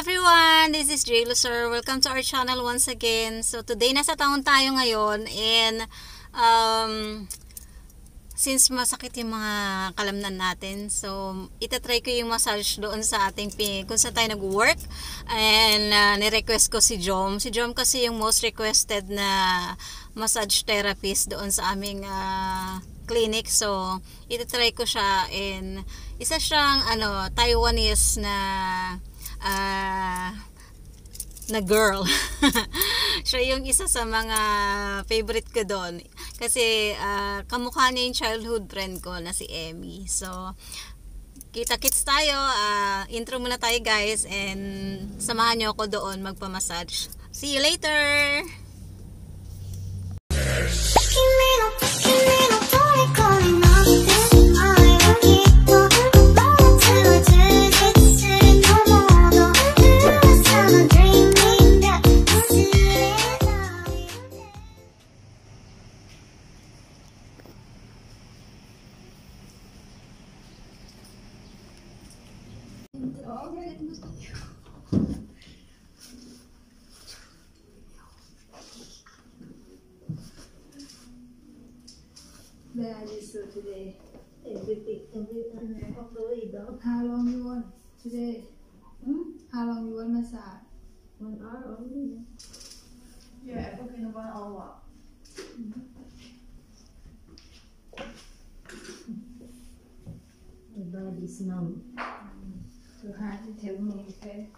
everyone! This is JLO Searle. Welcome to our channel once again. So today, nasa town tayo ngayon and since masakit yung mga kalamnan natin, so itatry ko yung massage doon sa ating kung saan tayo nag-work and nirequest ko si Jom. Si Jom kasi yung most requested na massage therapist doon sa aming clinic. So itatry ko siya and isa siyang Taiwanese na girl. Siya yung isa sa mga favorite ko doon kasi kamukha niya yung childhood friend ko na si Amy. So kita-kits tayo, intro muna tayo guys and samahan niyo ako doon magpa-massage. See you later! Then I just do today everything of the way down. How long you want today? How long you want massage? 1 hour only. Yeah, I'm okay, 1 hour. My body is numb. Too hard to tell me, okay?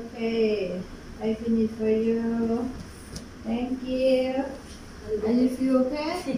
Okay, I finished for you. Thank you. Are you feel okay?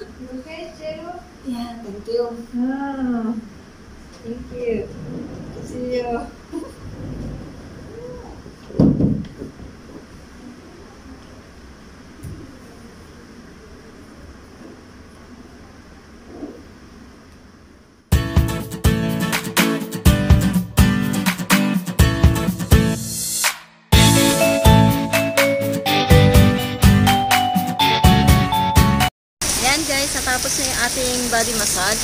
You okay, Cheryl? Yeah, thank you. Oh, thank you. See you. matapos na yung ating body massage,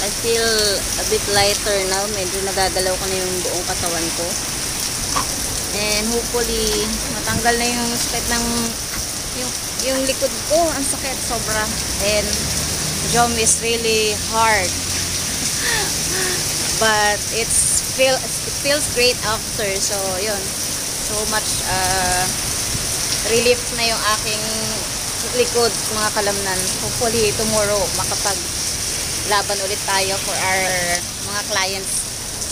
I feel a bit lighter now. Medyo nagagalaw ko na yung buong katawan ko. And hopefully, matanggal na yung sakit ng yung likod ko. Ang sakit, sobra. And Jom is really hard. But it feels great after. So, yun. So much relief na yung aking likod, mga kalamnan. Hopefully tomorrow makapaglaban ulit tayo for our mga clients.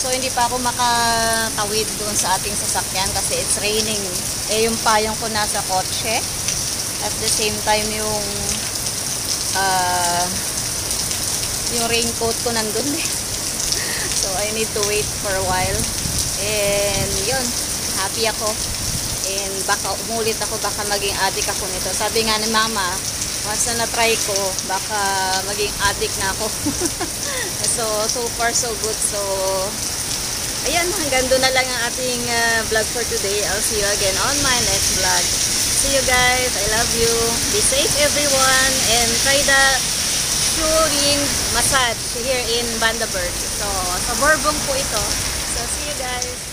So hindi pa ako makatawid doon sa ating sasakyan kasi it's raining. Eh yung payong ko nasa kotse. At the same time yung raincoat ko nandun. So I need to wait for a while. And yun, happy ako. And baka umulit ako, baka maging addict ako nito. Sabi nga ni mama, once na na-try ko, baka maging addict na ako. So far so good. So ayan, hanggang doon na lang ang ating vlog for today. I'll see you again on my next vlog. See you guys, I love you. Be safe everyone, and try the Shu Ying massage here in Vandaberg. So sa Borbong po ito. So see you guys.